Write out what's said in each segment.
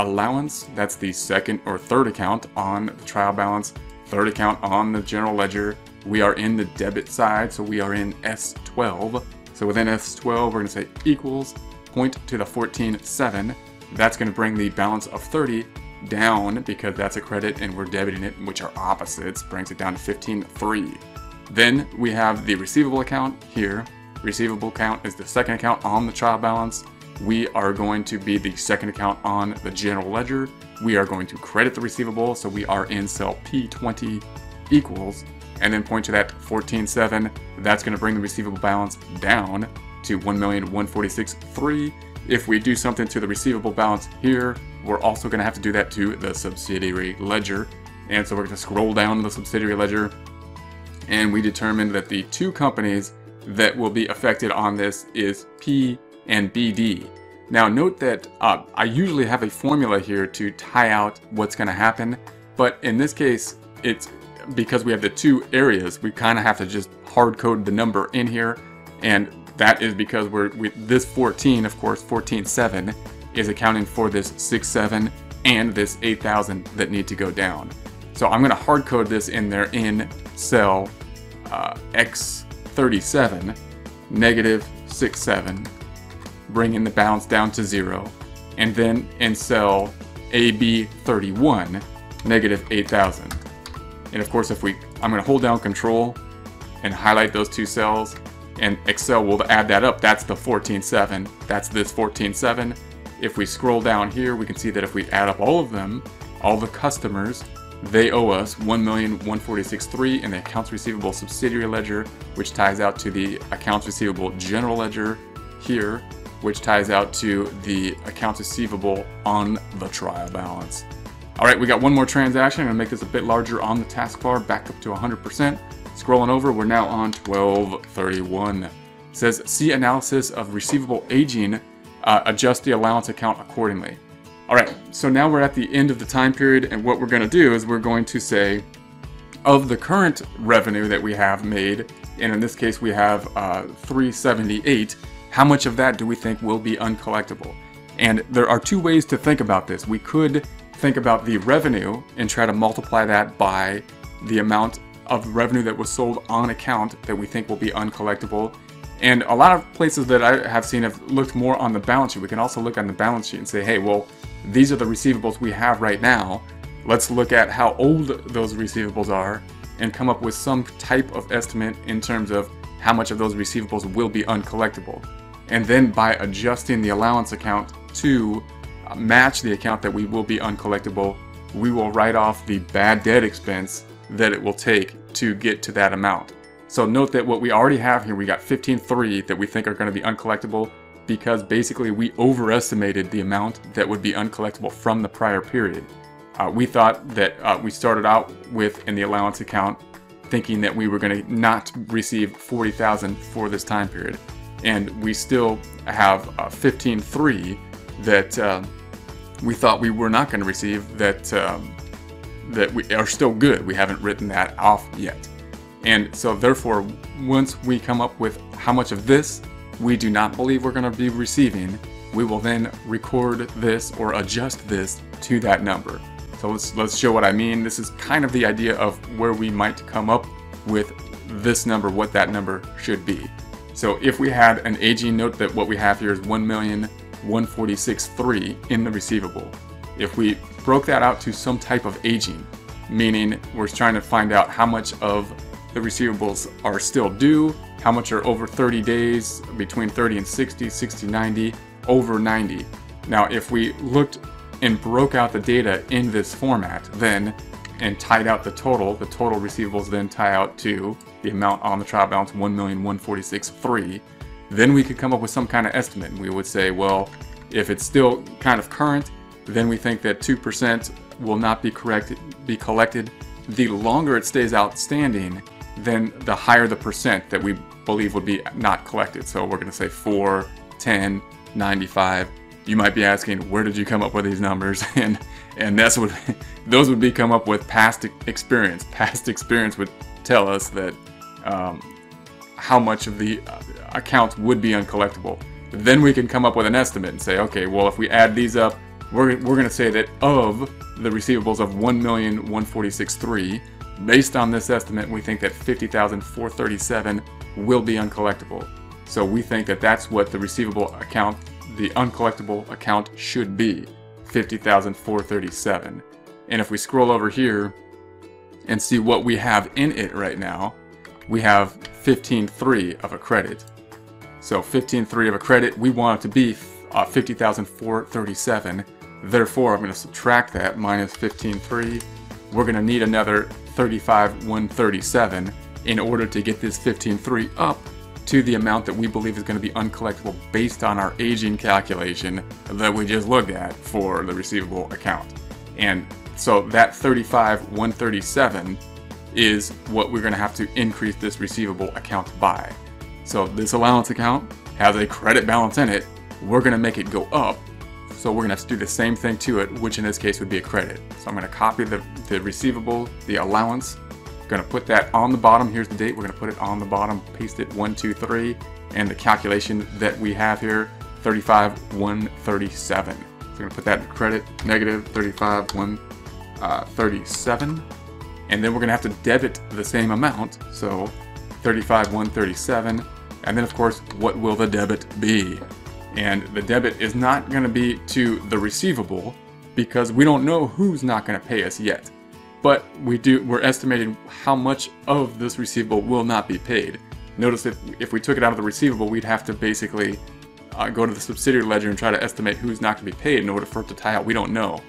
allowance, that's the second or third account on the trial balance, third account on the general ledger. We are in the debit side, so we are in S12. So within S12, we're going to say equals, point to the 14.7. That's going to bring the balance of 30 down because that's a credit and we're debiting it, which are opposites, brings it down to 15.3. Then we have the receivable account here. Receivable account is the second account on the trial balance. We are going to be the second account on the general ledger. We are going to credit the receivable, so we are in cell P20 equals, and then point to that 14.7. That's going to bring the receivable balance down to $1,146,300. If we do something to the receivable balance here, we're also going to have to do that to the subsidiary ledger. And so we're going to scroll down the subsidiary ledger, and we determined that the two companies that will be affected on this is P and BD. Now note that I usually have a formula here to tie out what's going to happen, but in this case, it's because we have the two areas, we kind of have to just hard code the number in here, and that is because we're with this 14, of course, 14.7 is accounting for this 6.7 and this 8,000 that need to go down. So I'm going to hard code this in there in cell X37, negative 6.7, bringing the balance down to 0, and then in cell AB31, negative 8,000. And of course, if I'm going to hold down Control and highlight those two cells, and Excel will add that up. That's the 14.7. That's this 14.7. If we scroll down here, we can see that if we add up all of them, all the customers, they owe us $1,146,300 in the accounts receivable subsidiary ledger, which ties out to the accounts receivable general ledger here, which ties out to the accounts receivable on the trial balance. All right, we got one more transaction. I'm gonna make this a bit larger on the taskbar, back up to 100%. Scrolling over, we're now on 1231. It says, see analysis of receivable aging, adjust the allowance account accordingly. All right, so now we're at the end of the time period, and what we're gonna do is we're going to say, of the current revenue that we have made, and in this case we have 378, how much of that do we think will be uncollectible? And there are two ways to think about this. We could think about the revenue and try to multiply that by the amount of revenue that was sold on account that we think will be uncollectible. And a lot of places that I have seen have looked more on the balance sheet. We can also look on the balance sheet and say, hey, well, these are the receivables we have right now. Let's look at how old those receivables are and come up with some type of estimate in terms of how much of those receivables will be uncollectible. And then by adjusting the allowance account to match the account that we will be uncollectible, we will write off the bad debt expense that it will take to get to that amount. So note that what we already have here, we got 15.3 that we think are going to be uncollectible because basically we overestimated the amount that would be uncollectible from the prior period. We thought that we started out with in the allowance account thinking that we were going to not receive 40,000 for this time period, and we still have 15.3 that we thought we were not going to receive, that that we are still good. We haven't written that off yet. And so therefore, once we come up with how much of this we do not believe we're going to be receiving, we will then record this or adjust this to that number. So let's show what I mean. This is kind of the idea of where we might come up with this number, what that number should be. So if we had an aging note, that what we have here is $1,146,300 in the receivable. If we broke that out to some type of aging, meaning we're trying to find out how much of the receivables are still due, how much are over 30 days, between 30 and 60, 60, 90, over 90. Now, if we looked and broke out the data in this format then and tied out the total receivables then tie out to the amount on the trial balance, $1,146,300, then we could come up with some kind of estimate. And we would say, well, if it's still kind of current, then we think that 2% will not be collected. The longer it stays outstanding, then the higher the percent that we believe would be not collected. So we're gonna say 4, 10, 95. You might be asking, where did you come up with these numbers? And that's what, those would be come up with past experience. Past experience would tell us that how much of the accounts would be uncollectible. Then we can come up with an estimate and say, okay, well, if we add these up, we're going to say that of the receivables of $1,146,300, based on this estimate, we think that $50,437 will be uncollectible. So we think that that's what the receivable account, the uncollectible account, should be, $50,437. And if we scroll over here and see what we have in it right now, we have $15,300 of a credit. So $15,300 of a credit, we want it to be $50,437. Therefore, I'm going to subtract that minus $15,300. We're going to need another $35,137 in order to get this $15,300 up to the amount that we believe is going to be uncollectible based on our aging calculation that we just looked at for the receivable account. And so that $35,137 is what we're going to have to increase this receivable account by. So this allowance account has a credit balance in it. We're going to make it go up. So we're going to have to do the same thing to it, which in this case would be a credit. So I'm going to copy the receivable, the allowance. I'm going to put that on the bottom. Here's the date. We're going to put it on the bottom, paste it 123, and the calculation that we have here, 35,137. So we're going to put that in credit, negative 35,137. And then we're going to have to debit the same amount. So 35,137. And then, of course, what will the debit be? And the debit is not going to be to the receivable because we don't know who's not going to pay us yet. But we're estimating how much of this receivable will not be paid. Notice that if we took it out of the receivable, we'd have to basically go to the subsidiary ledger and try to estimate who's not going to be paid in order for it to tie out. We don't know.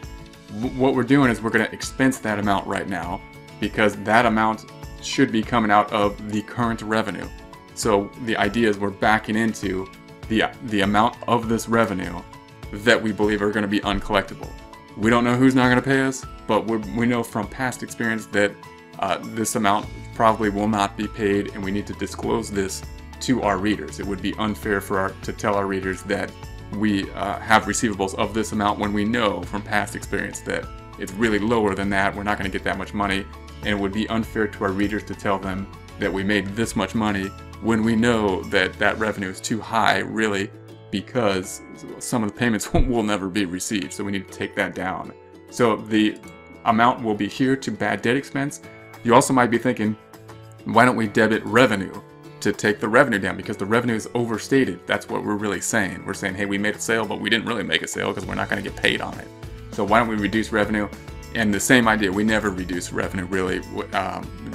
What we're doing is we're going to expense that amount right now because that amount should be coming out of the current revenue. So the idea is we're backing into the amount of this revenue that we believe are going to be uncollectible. We don't know who's not going to pay us, but we know from past experience that this amount probably will not be paid, and we need to disclose this to our readers. It would be unfair for to tell our readers that we have receivables of this amount when we know from past experience that it's really lower than that. We're not going to get that much money, and it would be unfair to our readers to tell them that we made this much money when we know that that revenue is too high, really, because some of the payments will never be received. So we need to take that down. So the amount will be here to bad debt expense. You also might be thinking, why don't we debit revenue to take the revenue down? Because the revenue is overstated. That's what we're really saying. We're saying, hey, we made a sale, but we didn't really make a sale because we're not going to get paid on it. So why don't we reduce revenue? And the same idea, we never reduce revenue, really.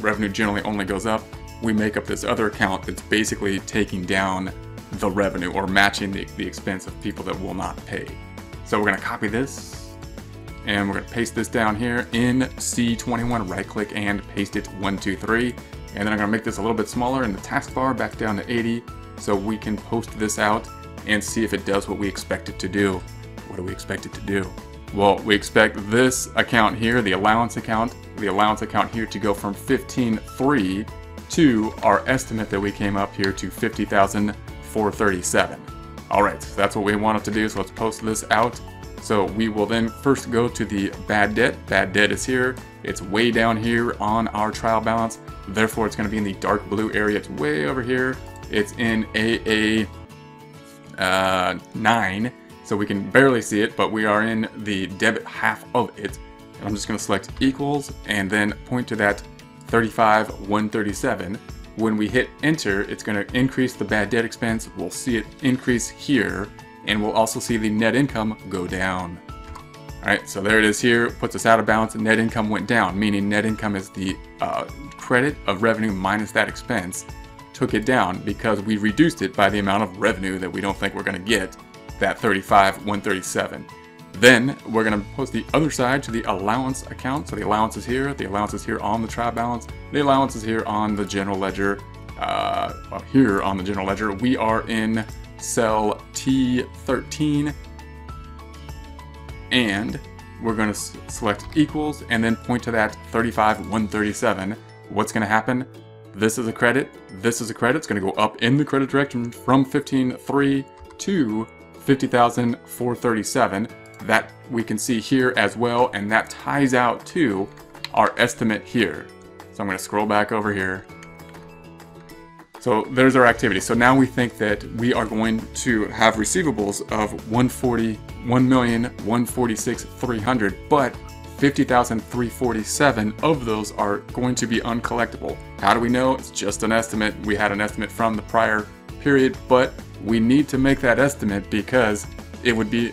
Revenue generally only goes up. We make up this other account that's basically taking down the revenue or matching the expense of people that will not pay. So we're going to copy this and we're going to paste this down here in C21, right click and paste it 123. And then I'm going to make this a little bit smaller in the taskbar back down to 80 so we can post this out and see if it does what we expect it to do. What do we expect it to do? Well, we expect this account here, the allowance account here to go from 15,300 to our estimate that we came up here to $50,437. All right, so that's what we wanted to do, so let's post this out. So we will then first go to the bad debt. Bad debt is here. It's way down here on our trial balance. Therefore, it's going to be in the dark blue area. It's way over here. It's in AA9, so we can barely see it, but we are in the debit half of it. And I'm just going to select equals and then point to that $35,137. When we hit enter, it's going to increase the bad debt expense. We'll see it increase here, and we'll also see the net income go down. All right, so there it is here. Puts us out of balance. Net income went down, meaning net income is the credit of revenue minus that expense. Took it down because we reduced it by the amount of revenue that we don't think we're going to get, that $35,137. Then we're going to post the other side to the allowance account. So the allowance is here. The allowance is here on the trial balance. The allowance is here on the general ledger. Here on the general ledger, we are in cell T13. And we're going to select equals and then point to that $35,137. What's going to happen? This is a credit. This is a credit. It's going to go up in the credit direction from 15,300 to $50,437. That we can see here as well, and that ties out to our estimate here. So I'm going to scroll back over here. So there's our activity. So now we think that we are going to have receivables of $1,146,300, but $50,347 of those are going to be uncollectible. How do we know? It's just an estimate. We had an estimate from the prior period, but we need to make that estimate because it would be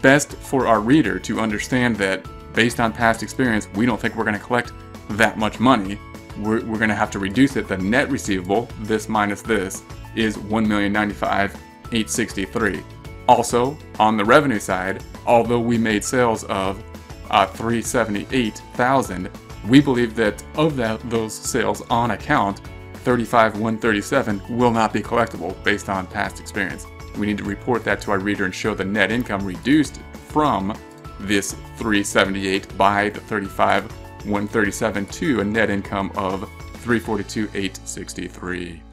best for our reader to understand that based on past experience, we don't think we're going to collect that much money. We're going to have to reduce it. The net receivable, this minus this, is $1,095,863. Also, on the revenue side, although we made sales of $378,000, we believe that of those sales on account, $35,137 will not be collectible based on past experience. We need to report that to our reader and show the net income reduced from this $378 by the $35,137 to a net income of $342,863.